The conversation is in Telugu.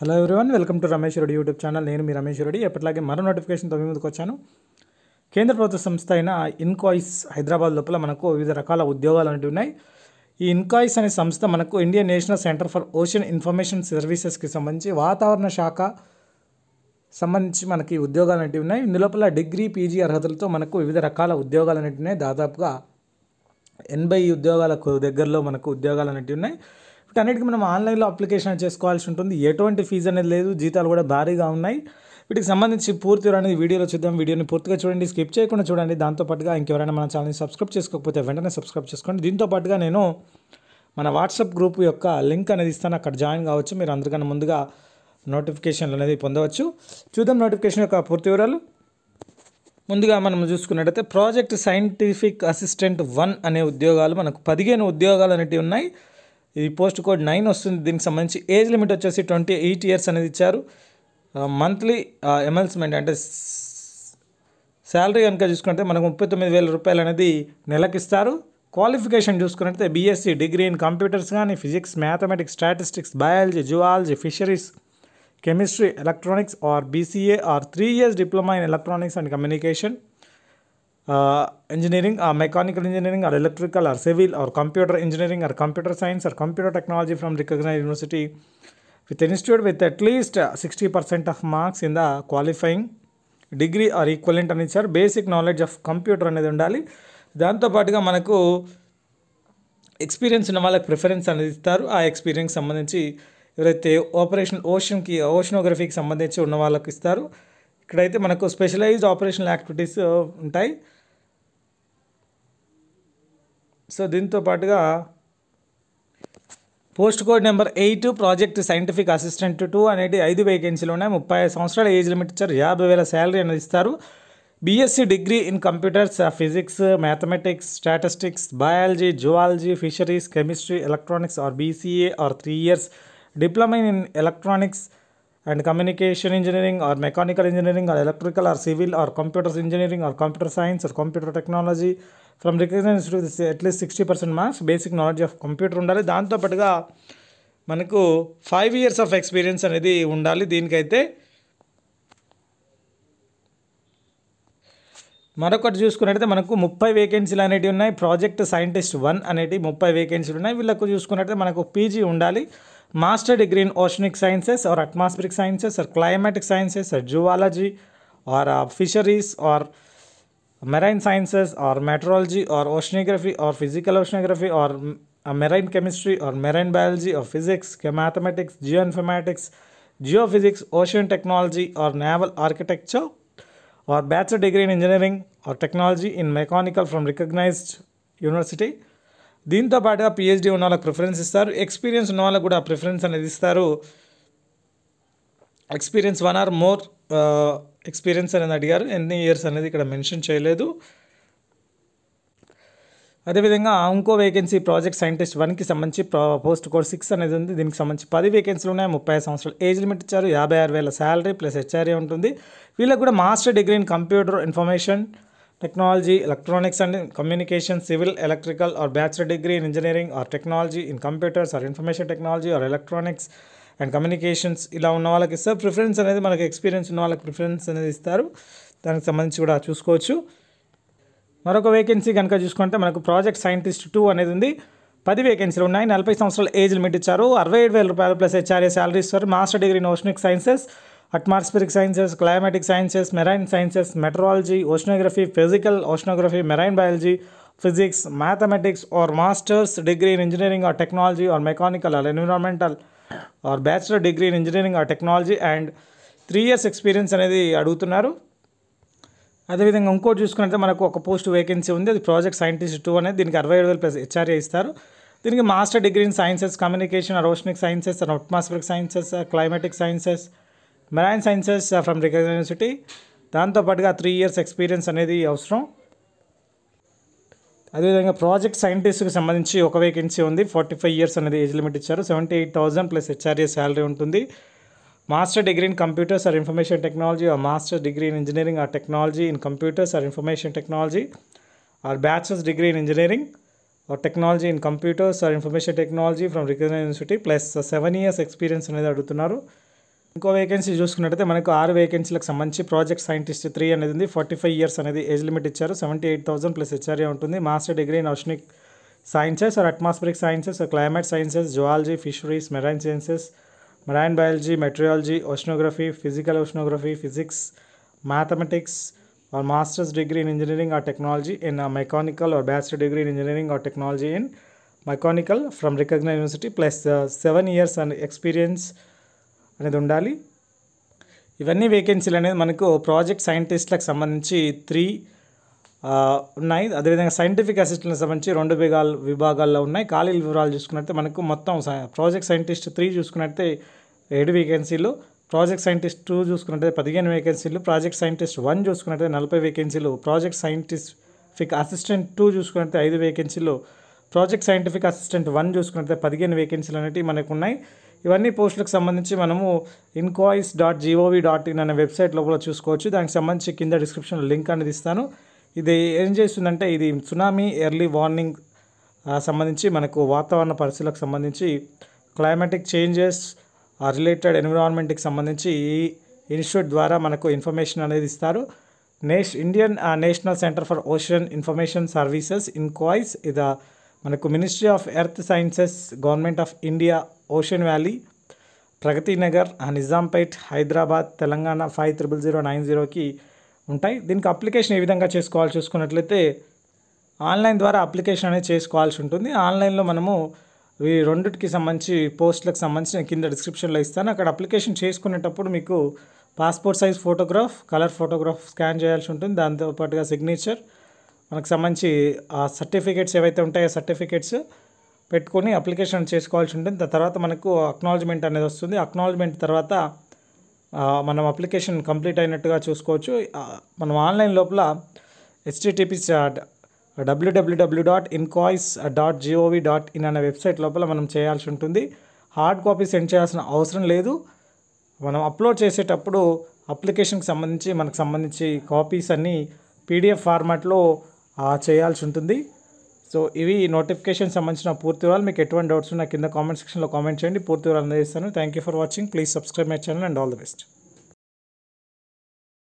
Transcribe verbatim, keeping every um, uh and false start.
Hello everyone, welcome to Ramesh Uradi YouTube channel. I am Ramesh Uradi. Appatlage maro notification tho munduku vachanu. Kendra Prabhutva Samstha aina INCOIS Hyderabad lopala manaku vividha rakala udyogalu antu unnai. Ee INCOIS ane samstha manaku Indian National Center for Ocean Information Services ki sambandhi Vatavarna Shaka sambandhi manaki udyogalu antu unnai. Indulopala degree P G arhatalato manaku vividha rakala udyogalu antu unnai. Dadapuga eighty udyogalaku daggarlo manaku udyogalu antu unnai. అన్నిటికీ మనం ఆన్లైన్లో అప్లికేషన్ చేసుకోవాల్సి ఉంటుంది. ఎటువంటి ఫీజు అనేది లేదు, జీతాలు కూడా భారీగా ఉన్నాయి. వీటికి సంబంధించి పూర్తి వివరాలు వీడియోలో చూద్దాం. వీడియోని పూర్తిగా చూడండి, స్కిప్ చేయకుండా చూడండి. దాంతోపాటుగా ఇంకెవరైనా మన ఛానల్ని సబ్స్క్రైబ్ చేసుకోకపోతే వెంటనే సబ్స్క్రైబ్ చేసుకోండి. దీంతో పాటుగా నేను మన వాట్సాప్ గ్రూప్ యొక్క లింక్ అనేది ఇస్తాను, అక్కడ జాయిన్ కావచ్చు. మీరు అందరికన్నా ముందుగా నోటిఫికేషన్లు అనేది పొందవచ్చు. చూద్దాం నోటిఫికేషన్ యొక్క పూర్తి వివరాలు. ముందుగా మనం చూసుకున్నట్టయితే ప్రాజెక్ట్ సైంటిఫిక్ అసిస్టెంట్ వన్ అనే ఉద్యోగాలు మనకు పదిహేను ఉద్యోగాలు అనేవి ఉన్నాయి. ఇది పోస్ట్ కోడ్ నైన్ వస్తుంది. దీనికి సంబంధించి ఏజ్ లిమిట్ వచ్చేసి ట్వంటీ ఎయిట్ ఇయర్స్ అనేది ఇచ్చారు. మంత్లీ ఎమల్స్మెంట్ అంటే శాలరీ కనుక చూసుకుంటే మనకు ముప్పై తొమ్మిది వేల రూపాయలు అనేది నెలకిస్తారు. క్వాలిఫికేషన్ చూసుకున్నట్లయితే బీఎస్సీ డిగ్రీ ఇన్ కంప్యూటర్స్ కానీ, physics, mathematics, statistics, biology, zoology, fisheries, chemistry, electronics or BCA or three years diploma in electronics and communication, engineering or mechanical engineering or electrical or civil or computer engineering or computer science or computer technology from recognized university with institute with at least sixty percent of marks in the qualifying degree or equivalent అని ఇచ్చారు. బేసిక్ నాలెడ్జ్ ఆఫ్ కంప్యూటర్ అనేది ఉండాలి. దాంతోపాటుగా మనకు ఎక్స్పీరియన్స్ ఉన్న వాళ్ళకి ప్రిఫరెన్స్ అనేది ఇస్తారు. ఆ ఎక్స్పీరియన్స్ సంబంధించి ఎవరైతే ఆపరేషన్ ఓషన్కి ఓషనోగ్రఫీకి సంబంధించి ఉన్న వాళ్ళకి ఇస్తారు. ఇక్కడైతే మనకు స్పెషలైజ్డ్ ఆపరేషనల్ యాక్టివిటీస్ ఉంటాయి. సో దీంతో పాటుగా post code number eight project scientific assistant two అనేది ఐదు వేకెన్సీలు ఉన్నాయి. ముప్పై సంవత్సరాల ఏజ్ లిమిట్ ఇచ్చారు. యాభై వేల శాలరీ అనేది ఇస్తారు. BSc degree in computers, physics, mathematics, statistics, biology, zoology, fisheries, chemistry, electronics or BCA or three years diploma in electronics and communication engineering or mechanical engineering or electrical or civil or computers engineering or computer science or computer technology from recognised institute at least sixty percent marks. Basic knowledge of computer ఉండాలి. దాంతోపాటుగా మనకు ఫైవ్ ఇయర్స్ ఆఫ్ ఎక్స్పీరియన్స్ అనేది ఉండాలి. దీనికైతే మరొకటి చూసుకున్నట్టయితే మనకు ముప్పై వేకెన్సీలు అనేవి ఉన్నాయి. ప్రాజెక్ట్ సైంటిస్ట్ వన్ అనేవి ముప్పై వేకెన్సీలు ఉన్నాయి. వీళ్ళకు చూసుకున్నట్టయితే మనకు పీజీ ఉండాలి. Master degree in oceanic sciences or atmospheric sciences or climatic sciences or zoology or fisheries or marine sciences or meteorology or oceanography or physical oceanography or marine chemistry or marine biology or physics, mathematics, geo informatics, geo physics, ocean technology or naval architecture or bachelor degree in engineering or technology in mechanical from recognised university. దీంతో పాటుగా పిహెచ్డీ ఉన్న వాళ్ళకి ప్రిఫరెన్స్ ఇస్తారు. ఎక్స్పీరియన్స్ ఉన్న వాళ్ళకి కూడా ప్రిఫరెన్స్ అనేది ఇస్తారు. Experience one or more experience అనేది అడిగారు. ఎన్ని ఇయర్స్ అనేది ఇక్కడ మెన్షన్ చేయలేదు. అదేవిధంగా ఇంకో వేకెన్సీ ప్రాజెక్ట్ సైంటిస్ట్ వన్కి సంబంధించి పోస్ట్ కోడ్ సిక్స్ అనేది ఉంది. దీనికి సంబంధించి పది వేకెన్సీలు ఉన్నాయి. ముప్పై సంవత్సరాలు ఏజ్ లిమిట్ ఇచ్చారు. యాభై ఆరు వేల శాలరీ ప్లస్ హెచ్ఆర్ఏ ఉంటుంది. వీళ్ళకి కూడా master degree in computer information technology, electronics and communication, civil, electrical or bachelor degree in engineering or technology in computers or information technology or electronics and communications ఇలా ఉన్న వాళ్ళకి ఇస్తారు. ప్రిఫరెన్స్ అనేది మనకు ఎక్స్పీరియన్స్ ఉన్న వాళ్ళకి ప్రిఫరెన్స్ అనేది ఇస్తారు. దానికి సంబంధించి కూడా చూసుకోవచ్చు. మరొక వేకెన్సీ కనుక చూసుకుంటే మనకు ప్రాజెక్ట్ సైంటిస్ట్ టూ అనేది ఉంది. పది వేకెన్సీలు ఉన్నాయి. నలభై సంవత్సరాల ఏజ్ లిమిట్ ఇచ్చారు. అరవై ఏడు వేల రూపాయలు ప్లస్ హెచ్ఆర్ఏ శాలరీ ఇస్తారు. Master degree in oceanic sciences, atmospheric sciences, climatic sciences, marine sciences, meteorology, oceanography, physical oceanography, marine biology, physics, mathematics or masters degree in engineering or technology or mechanical or environmental or bachelor degree in engineering or technology and three years experience అనేది అడుగుతున్నారు. అదేవిధంగా ఇంకోటి చూసుకున్నట్లయితే మనకు ఒక పోస్ట్ వేకెన్సీ ఉంది. అది ప్రాజెక్ట్ సైంటిస్ట్ టూ అనేది. దీనికి అరవై ఏడు వేలు ప్లస్ హెచ్ఆర్ఏ ఇస్తారు. దీనికి master degree in sciences, communication or oceanic sciences or atmospheric sciences, climatic sciences, marine sciences from recognised university. దాంతోపాటుగా త్రీ ఇయర్స్ ఎక్స్పీరియన్స్ అనేది అవసరం. అదేవిధంగా ప్రాజెక్ట్ సైంటిస్ట్కి సంబంధించి ఒక వేకెన్సీ ఉంది. ఫార్టీ ఫైవ్ ఇయర్స్ అనేది ఏజ్ లిమిట్ ఇచ్చారు. Seventy eight thousand plus HRA salary ఉంటుంది. Master degree in computers or information technology or master degree in engineering or technology in computers or information technology or bachelors degree in engineering or technology in computers or information technology from recognised university plus seven years experience అనేది అడుగుతున్నారు. ఇంకో వేకెన్సీ చూసుకున్నట్లయితే మనకు ఆరు వేకెన్సీలకు సంబంధించి ప్రాజెక్ట్ సైంటిస్ట్ త్రీ అనేది ఉంది. ఫార్టీ ఫైవ్ ఇయర్స్ అనేది ఏజ్ లిమిట్ ఇచ్చారు. Seventy eight thousand plus HRA ఉంటుంది. Master degree in oceanic sciences or atmospheric sciences or climate sciences, zoology, fisheries, marine sciences, marine biology, meteorology, oceanography, physical oceanography, physics, mathematics or master's degree in engineering or technology in a mechanical or bachelor degree in engineering or technology in mechanical from recognized university plus uh, seven years and experience అనేది ఉండాలి. ఇవన్నీ వేకెన్సీలు అనేది మనకు ప్రాజెక్ట్ సైంటిస్ట్లకు సంబంధించి త్రీ ఉన్నాయి. అదేవిధంగా సైంటిఫిక్ అసిస్టెంట్లకు సంబంధించి రెండు విభాగాలు విభాగాల్లో ఉన్నాయి. ఖాళీ వివరాలు చూసుకున్నట్టే మనకు మొత్తం ప్రాజెక్ట్ సైంటిస్ట్ త్రీ చూసుకున్నట్టే ఏడు వేకెన్సీలు, ప్రాజెక్ట్ సైంటిస్ట్ టూ చూసుకున్నట్లయితే పదిహేను వేకెన్సీలు, ప్రాజెక్ట్ సైంటిస్ట్ వన్ చూసుకున్నట్లయితే నలభై వేకెన్సీలు, ప్రాజెక్ట్ సైంటిఫిక్ అసిస్టెంట్ టూ చూసుకున్నట్లయితే ఐదు వేకెన్సీలు, ప్రాజెక్ట్ సైంటిఫిక్ అసిస్టెంట్ వన్ చూసుకున్నట్లయితే పదిహేను వేకెన్సీలు అనేవి మనకు ఉన్నాయి. ఇవన్నీ పోస్టులకు సంబంధించి మనము INCOIS dot GOV dot in అనే వెబ్సైట్ లోపల చూసుకోవచ్చు. దానికి సంబంధించి కింద డిస్క్రిప్షన్లో లింక్ అనేది ఇస్తాను. ఇది ఏం చేస్తుందంటే ఇది సునామీ ఎర్లీ వార్నింగ్ సంబంధించి మనకు వాతావరణ పరిస్థితులకు సంబంధించి క్లైమాటిక్ చేంజెస్ ఆ రిలేటెడ్ ఎన్విరాన్మెంట్కి సంబంధించి ఈ ఇన్స్టిట్యూట్ ద్వారా మనకు ఇన్ఫర్మేషన్ అనేది ఇస్తారు. నేష్ Indian national centre for ocean information services INCOIS ఇది మనకు ministry of earth sciences, government of India, ocean valley, Pragathi Nagar, Nizampet, Hyderabad, Telangana five triple zero nine జీరోకి ఉంటాయి. దీనికి అప్లికేషన్ ఏ విధంగా చేసుకోవాలి చూసుకున్నట్లయితే ఆన్లైన్ ద్వారా అప్లికేషన్ అనేది చేసుకోవాల్సి ఉంటుంది. ఆన్లైన్లో మనము ఈ రెండుకి సంబంధించి పోస్టులకు సంబంధించి నేను కింద డిస్క్రిప్షన్లో ఇస్తాను. అక్కడ అప్లికేషన్ చేసుకునేటప్పుడు మీకు passport size photograph, colour photograph scan చేయాల్సి ఉంటుంది. దాంతోపాటుగా సిగ్నేచర్, మనకు సంబంధించి ఆ సర్టిఫికేట్స్ ఏవైతే ఉంటాయో సర్టిఫికేట్స్ పెట్టుకొని అప్లికేషన్ చేసుకోవాల్సి ఉంటుంది. దాని తర్వాత మనకు అక్నాలజ్మెంట్ అనేది వస్తుంది. అక్నాలజ్మెంట్ తర్వాత మనం అప్లికేషన్ కంప్లీట్ అయినట్టుగా చూసుకోవచ్చు. మనం ఆన్లైన్ లోపల HTTP WWW dot INCOIS dot GOV dot in అనే వెబ్సైట్ లోపల మనం చేయాల్సి ఉంటుంది. హార్డ్ కాపీ సెండ్ చేయాల్సిన అవసరం లేదు. మనం అప్లోడ్ చేసేటప్పుడు అప్లికేషన్కి సంబంధించి మనకు సంబంధించి కాపీస్ అన్నీ పీడిఎఫ్ ఫార్మాట్లో చేయాల్సి ఉంటుంది. సో ఇవి నోటిఫికేషన్ సంబంధించిన పూర్తి వివరాలు. మీకు ఎటువంటి డౌట్స్ ఉన్నా కింద కామెంట్ సెక్షన్లో కామెంట్ చేయండి. పూర్తి వివరాలు అందజేస్తాను. Thank you for watching. Please subscribe my channel and all the best.